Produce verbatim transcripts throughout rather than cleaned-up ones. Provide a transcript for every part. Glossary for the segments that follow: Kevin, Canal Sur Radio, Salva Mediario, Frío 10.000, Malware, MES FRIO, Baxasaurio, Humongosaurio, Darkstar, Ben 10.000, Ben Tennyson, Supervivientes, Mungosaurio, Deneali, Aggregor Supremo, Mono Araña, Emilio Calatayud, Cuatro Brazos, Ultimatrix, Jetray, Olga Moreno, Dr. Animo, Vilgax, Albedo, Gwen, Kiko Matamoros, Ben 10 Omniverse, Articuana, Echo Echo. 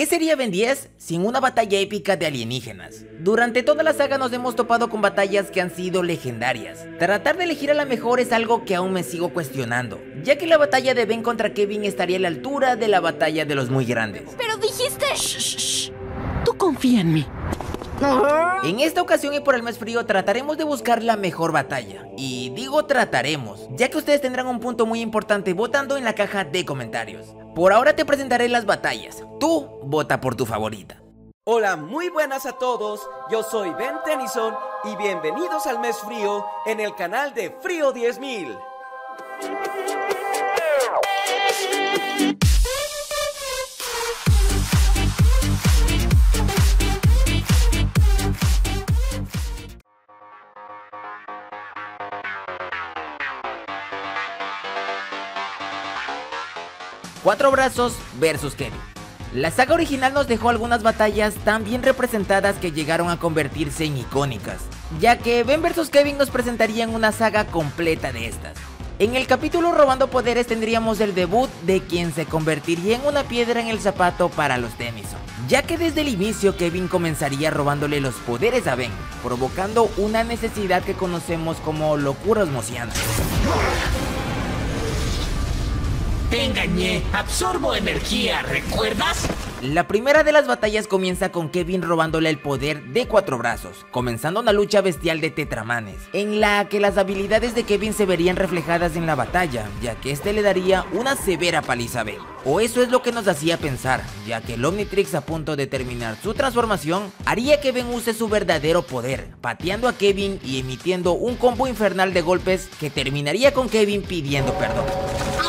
¿Qué sería Ben diez sin una batalla épica de alienígenas? Durante toda la saga nos hemos topado con batallas que han sido legendarias. Tratar de elegir a la mejor es algo que aún me sigo cuestionando, ya que la batalla de Ben contra Kevin estaría a la altura de la batalla de los muy grandes. Pero dijiste... Shh, shh, shh. Tú confía en mí. En esta ocasión y por el mes frío trataremos de buscar la mejor batalla. Y digo trataremos, ya que ustedes tendrán un punto muy importante votando en la caja de comentarios. Por ahora te presentaré las batallas, tú vota por tu favorita. Hola, muy buenas a todos, yo soy Ben Tennyson y bienvenidos al mes frío en el canal de Frío diez mil. Cuatro brazos versus Kevin. La saga original nos dejó algunas batallas tan bien representadas que llegaron a convertirse en icónicas, ya que Ben versus Kevin nos presentarían una saga completa de estas. En el capítulo Robando Poderes tendríamos el debut de quien se convertiría en una piedra en el zapato para los Tennyson, ya que desde el inicio Kevin comenzaría robándole los poderes a Ben, provocando una necesidad que conocemos como locura osmosiana. Te engañé, absorbo energía, ¿recuerdas? La primera de las batallas comienza con Kevin robándole el poder de Cuatro Brazos, comenzando una lucha bestial de tetramanes, en la que las habilidades de Kevin se verían reflejadas en la batalla, ya que este le daría una severa paliza a Ben. O eso es lo que nos hacía pensar, ya que el Omnitrix, a punto de terminar su transformación, haría que Ben use su verdadero poder, pateando a Kevin y emitiendo un combo infernal de golpes que terminaría con Kevin pidiendo perdón.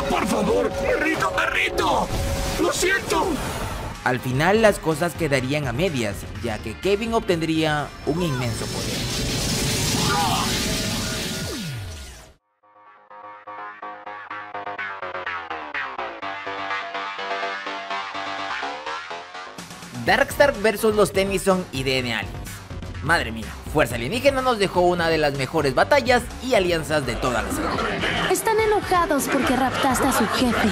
¡Por favor! ¡Perrito, perrito! ¡Lo siento! Al final las cosas quedarían a medias, ya que Kevin obtendría un inmenso poder. Darkstar versus los Tennyson y Deneali. Madre mía, Fuerza Alienígena nos dejó una de las mejores batallas y alianzas de toda la saga. Están enojados porque raptaste a su jefe.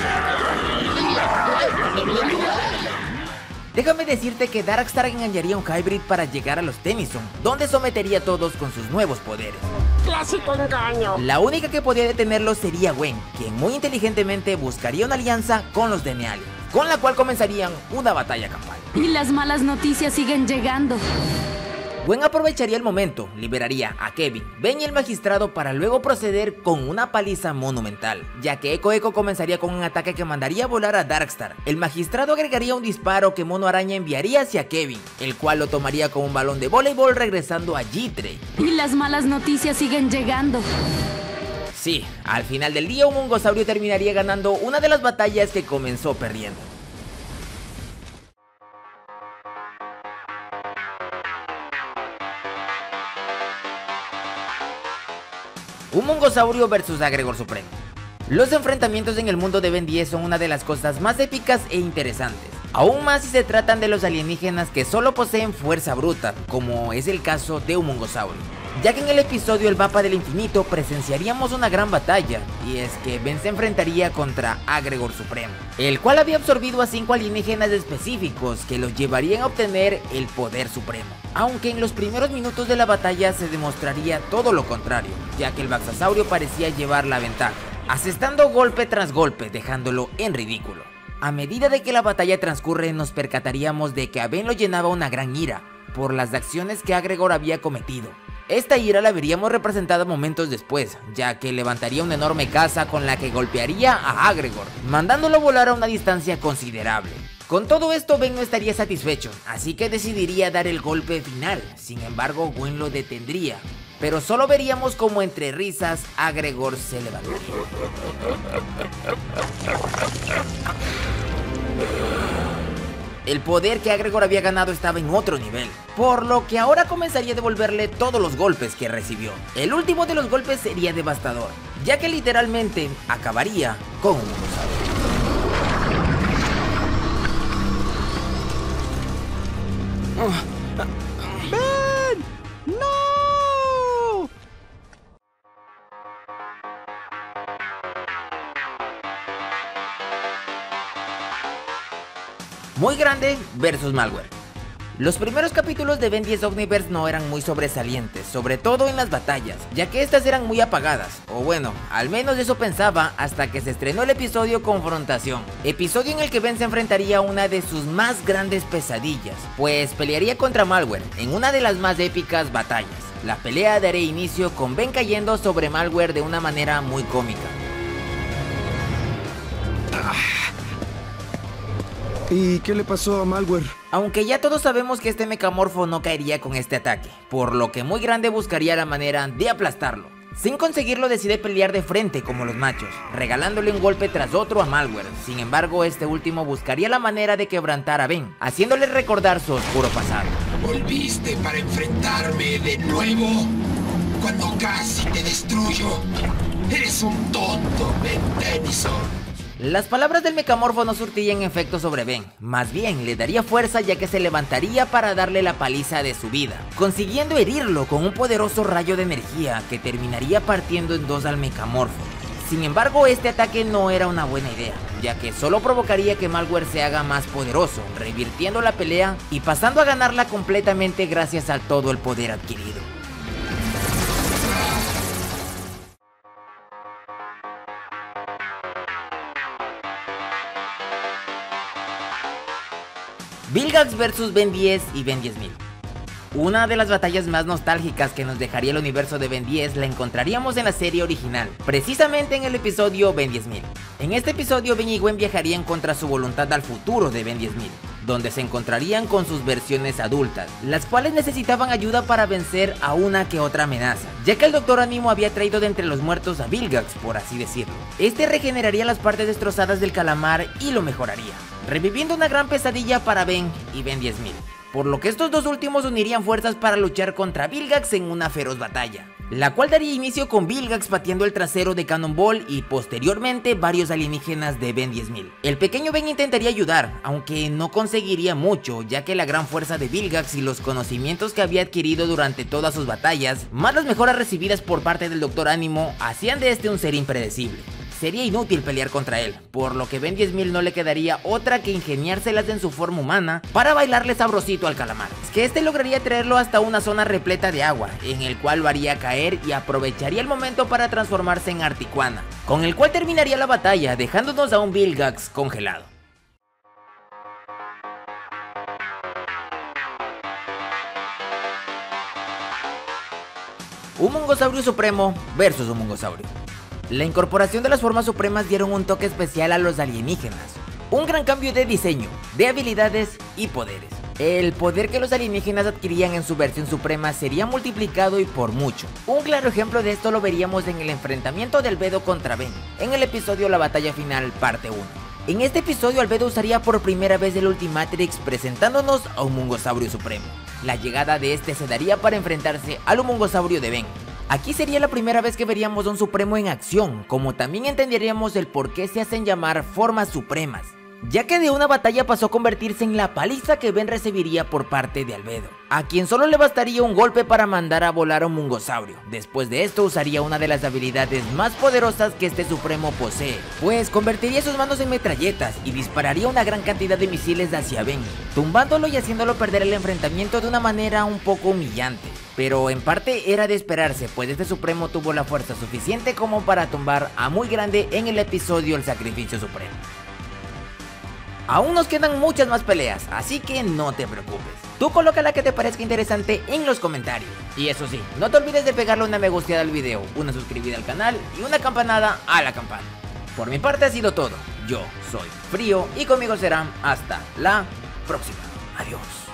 Déjame decirte que Darkstar engañaría a un hybrid para llegar a los Tennyson, donde sometería a todos con sus nuevos poderes. Clásico engaño. La única que podía detenerlos sería Gwen, quien muy inteligentemente buscaría una alianza con los Deneali, con la cual comenzarían una batalla campal. Y las malas noticias siguen llegando. Gwen aprovecharía el momento, liberaría a Kevin, Ben y el magistrado para luego proceder con una paliza monumental, ya que Echo Echo comenzaría con un ataque que mandaría volar a Darkstar. El magistrado agregaría un disparo que Mono Araña enviaría hacia Kevin, el cual lo tomaría con un balón de voleibol regresando a Jetray. Y las malas noticias siguen llegando. Sí, al final del día un Mungosaurio terminaría ganando una de las batallas que comenzó perdiendo. Humongosaurio versus Aggregor Supremo. Los enfrentamientos en el mundo de Ben diez son una de las cosas más épicas e interesantes, aún más si se tratan de los alienígenas que solo poseen fuerza bruta, como es el caso de Humongosaurio, ya que en el episodio El Mapa del Infinito presenciaríamos una gran batalla, y es que Ben se enfrentaría contra Aggregor Supremo, el cual había absorbido a cinco alienígenas específicos que los llevarían a obtener el poder supremo. Aunque en los primeros minutos de la batalla se demostraría todo lo contrario, ya que el Baxasaurio parecía llevar la ventaja, asestando golpe tras golpe, dejándolo en ridículo. A medida de que la batalla transcurre nos percataríamos de que a Ben lo llenaba una gran ira por las acciones que Aggregor había cometido. Esta ira la veríamos representada momentos después, ya que levantaría una enorme casa con la que golpearía a Aggregor, mandándolo volar a una distancia considerable. Con todo esto Ben no estaría satisfecho, así que decidiría dar el golpe final. Sin embargo, Gwen lo detendría, pero solo veríamos como entre risas Aggregor se levantaría. El poder que Aggregor había ganado estaba en otro nivel, por lo que ahora comenzaría a devolverle todos los golpes que recibió. El último de los golpes sería devastador, ya que literalmente acabaría con un dinosaurio. ¡Ben! ¡No! muy grande versus Malware. Los primeros capítulos de Ben diez Omniverse no eran muy sobresalientes, sobre todo en las batallas, ya que estas eran muy apagadas, o bueno, al menos eso pensaba hasta que se estrenó el episodio Confrontación, episodio en el que Ben se enfrentaría a una de sus más grandes pesadillas, pues pelearía contra Malware en una de las más épicas batallas. La pelea dará inicio con Ben cayendo sobre Malware de una manera muy cómica. ¿Y qué le pasó a Malware? Aunque ya todos sabemos que este mecamorfo no caería con este ataque, por lo que muy grande buscaría la manera de aplastarlo. Sin conseguirlo, decide pelear de frente como los machos, regalándole un golpe tras otro a Malware. Sin embargo, este último buscaría la manera de quebrantar a Ben, haciéndole recordar su oscuro pasado. Volviste para enfrentarme de nuevo, cuando casi te destruyo. Eres un tonto, Ben Tennyson. Las palabras del mecamorfo no surtirían efecto sobre Ben, más bien le daría fuerza, ya que se levantaría para darle la paliza de su vida, consiguiendo herirlo con un poderoso rayo de energía que terminaría partiendo en dos al mecamorfo. Sin embargo, este ataque no era una buena idea, ya que solo provocaría que Malware se haga más poderoso, revirtiendo la pelea y pasando a ganarla completamente gracias a todo el poder adquirido. Vilgax versus Ben diez y Ben diez mil. Una de las batallas más nostálgicas que nos dejaría el universo de Ben diez la encontraríamos en la serie original, precisamente en el episodio Ben diez mil. En este episodio, Ben y Gwen viajarían contra su voluntad al futuro de Ben diez mil, donde se encontrarían con sus versiones adultas, las cuales necesitaban ayuda para vencer a una que otra amenaza, ya que el doctor Animo había traído de entre los muertos a Vilgax, por así decirlo. Este regeneraría las partes destrozadas del calamar y lo mejoraría, reviviendo una gran pesadilla para Ben y Ben diez mil, por lo que estos dos últimos unirían fuerzas para luchar contra Vilgax en una feroz batalla, la cual daría inicio con Vilgax pateando el trasero de Cannonball y posteriormente varios alienígenas de Ben diez mil. El pequeño Ben intentaría ayudar, aunque no conseguiría mucho, ya que la gran fuerza de Vilgax y los conocimientos que había adquirido durante todas sus batallas, más las mejoras recibidas por parte del doctor Animo, hacían de este un ser impredecible. Sería inútil pelear contra él, por lo que Ben diez mil no le quedaría otra que ingeniárselas en su forma humana para bailarle sabrosito al calamar, que este lograría traerlo hasta una zona repleta de agua, en el cual lo haría caer y aprovecharía el momento para transformarse en Articuana, con el cual terminaría la batalla dejándonos a un Vilgax congelado. Humongosaurio Supremo versus Humongosaurio. La incorporación de las formas supremas dieron un toque especial a los alienígenas, un gran cambio de diseño, de habilidades y poderes. El poder que los alienígenas adquirían en su versión suprema sería multiplicado y por mucho. Un claro ejemplo de esto lo veríamos en el enfrentamiento de Albedo contra Ben, en el episodio La Batalla Final parte uno. En este episodio, Albedo usaría por primera vez el Ultimatrix, presentándonos a un Humongosaurio Supremo. La llegada de este se daría para enfrentarse al Humongosaurio de Ben. Aquí sería la primera vez que veríamos a un supremo en acción, como también entenderíamos el por qué se hacen llamar formas supremas, ya que de una batalla pasó a convertirse en la paliza que Ben recibiría por parte de Albedo, a quien solo le bastaría un golpe para mandar a volar a un Mungosaurio. Después de esto usaría una de las habilidades más poderosas que este supremo posee, pues convertiría sus manos en metralletas y dispararía una gran cantidad de misiles hacia Ben, tumbándolo y haciéndolo perder el enfrentamiento de una manera un poco humillante. Pero en parte era de esperarse, pues este supremo tuvo la fuerza suficiente como para tumbar a muy grande en el episodio El Sacrificio Supremo. Aún nos quedan muchas más peleas, así que no te preocupes. Tú coloca la que te parezca interesante en los comentarios. Y eso sí, no te olvides de pegarle una me gusteada al video, una suscribida al canal y una campanada a la campana. Por mi parte ha sido todo. Yo soy Frío y conmigo serán hasta la próxima. Adiós.